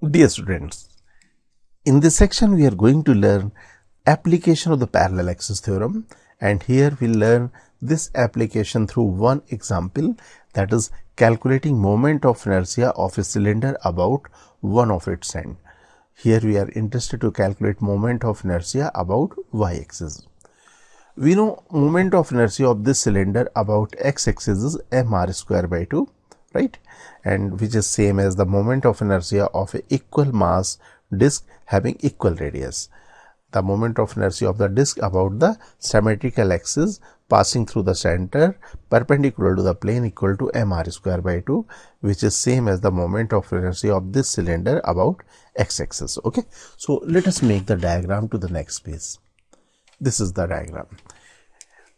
Dear students, in this section we are going to learn application of the parallel axis theorem, and here we learn this application through one example, that is calculating moment of inertia of a cylinder about one of its end. Here we are interested to calculate moment of inertia about y-axis. We know moment of inertia of this cylinder about x-axis is mr square by 2, right, and which is same as the moment of inertia of a equal mass disk having equal radius. The moment of inertia of the disk about the symmetrical axis passing through the center perpendicular to the plane equal to mr square by 2, which is same as the moment of inertia of this cylinder about x-axis. Okay, so let us make the diagram to the next page. This is the diagram.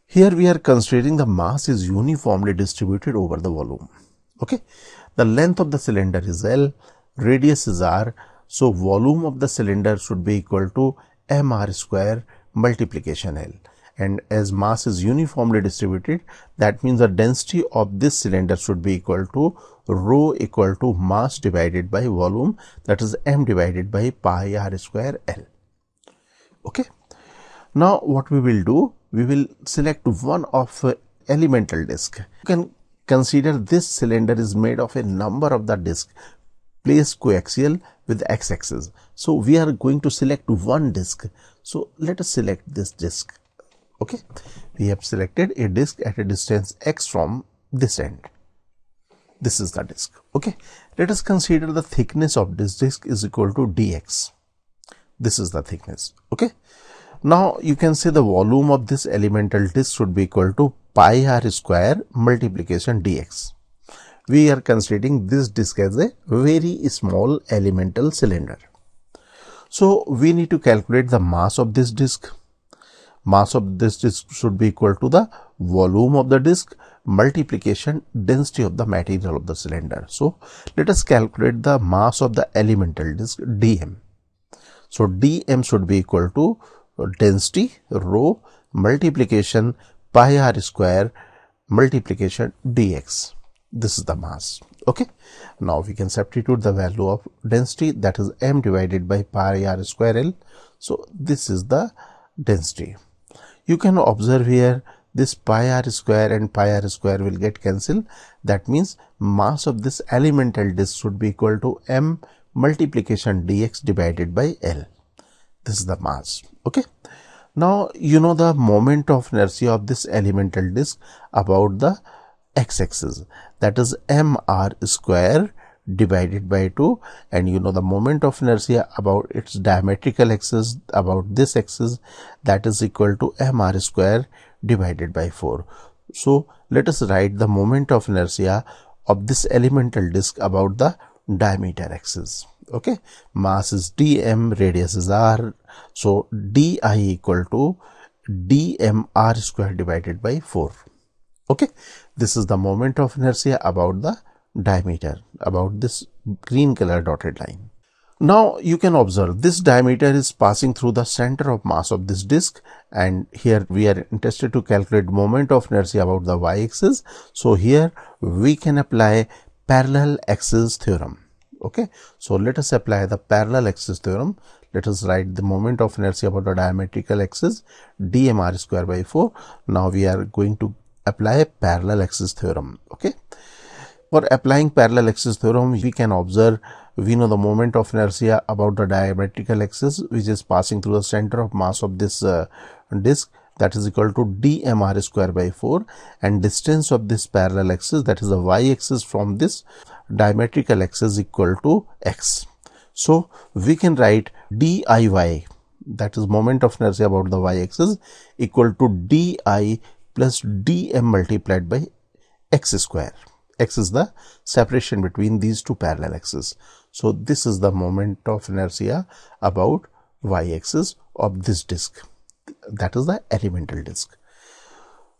Here we are considering the mass is uniformly distributed over the volume. Okay, the length of the cylinder is L, radius is R, so volume of the cylinder should be equal to mr square multiplication L, and as mass is uniformly distributed, that means the density of this cylinder should be equal to rho equal to mass divided by volume, that is m divided by pi r square L. Okay, now what we will do, we will select one of elemental disk. You can consider this cylinder is made of a number of the disk placed coaxial with x-axis. So we are going to select one disk. So let us select this disk. Okay, we have selected a disk at a distance x from this end. This is the disk. Okay, let us consider the thickness of this disk is equal to dx. This is the thickness. Okay, now you can say the volume of this elemental disk should be equal to pi r square multiplication dx. We are considering this disk as a very small elemental cylinder. So we need to calculate the mass of this disk. Mass of this disk should be equal to the volume of the disk multiplication density of the material of the cylinder. So let us calculate the mass of the elemental disk dm. So dm should be equal to density rho multiplication pi r square multiplication dx. This is the mass. Okay, now we can substitute the value of density, that is m divided by pi r square L. So this is the density. You can observe here this pi r square and pi r square will get cancelled. That means mass of this elemental disk should be equal to m multiplication dx divided by L. This is the mass. Okay, now you know the moment of inertia of this elemental disk about the x-axis, that is mr square divided by 2, and you know the moment of inertia about its diametrical axis about this axis, that is equal to mr square divided by 4. So let us write the moment of inertia of this elemental disk about the diameter axis. Okay, mass is dm, radius is r, so di equal to dm r square divided by 4. Okay, this is the moment of inertia about the diameter, about this green color dotted line. Now you can observe this diameter is passing through the center of mass of this disk, and here we are interested to calculate moment of inertia about the y-axis. So here we can apply parallel axis theorem. Okay, so let us apply the parallel axis theorem. Let us write the moment of inertia about the diametrical axis dmr square by 4. Now we are going to apply parallel axis theorem. Okay, for applying parallel axis theorem, we can observe, we know the moment of inertia about the diametrical axis, which is passing through the center of mass of this disk, that is equal to dmr square by 4, and distance of this parallel axis, that is the y-axis, from this diametrical axis equal to x. So we can write diy, that is moment of inertia about the y-axis, equal to di plus dm multiplied by x square. X is the separation between these two parallel axes. So this is the moment of inertia about y-axis of this disk, that is the elemental disk.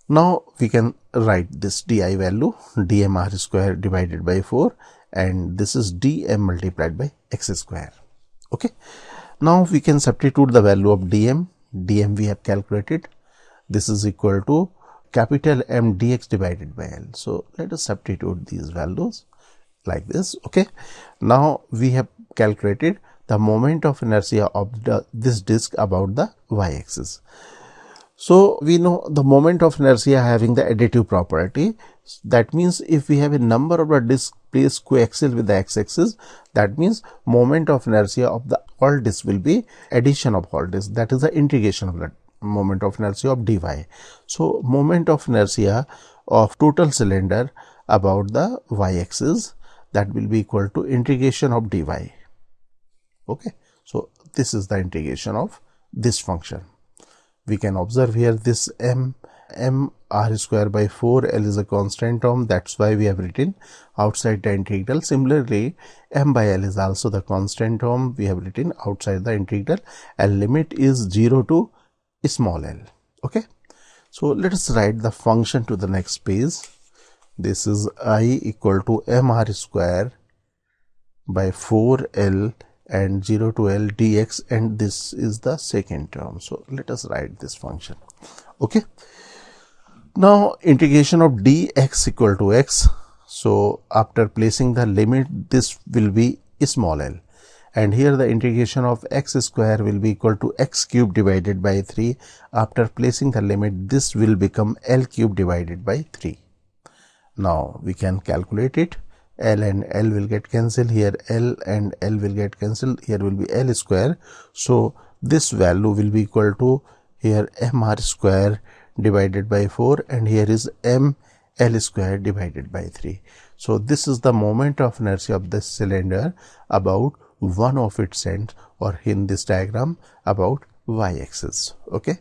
Now we can write this di value, dmr square divided by 4, and this is dm multiplied by x square. Okay, now we can substitute the value of dm. Dm we have calculated. This is equal to capital M dx divided by L. So let us substitute these values like this. Okay, now we have calculated the moment of inertia of this disk about the y-axis. So we know the moment of inertia having the additive property. That means if we have a number of the disk placed coaxial with the x-axis, that means moment of inertia of the all disk will be addition of all disk, that is the integration of the moment of inertia of dy. So moment of inertia of total cylinder about the y-axis, that will be equal to integration of dy. Okay, so this is the integration of this function. We can observe here this m r square by 4, l is a constant term, that's why we have written outside the integral. Similarly, m by l is also the constant term, we have written outside the integral, and limit is 0 to small l. Okay, so let us write the function to the next page. This is I equal to m r square by 4 l and 0 to L dx, and this is the second term. So let us write this function. Okay, now integration of dx equal to x. So after placing the limit, this will be small l, and here the integration of x square will be equal to x cube divided by 3. After placing the limit, this will become L cube divided by 3. Now we can calculate it. L and L will get cancelled here, L and L will get cancelled, here will be L square. So this value will be equal to here mr square divided by 4, and here is m L square divided by 3. So this is the moment of inertia of this cylinder about one of its ends, or in this diagram about y-axis. Okay.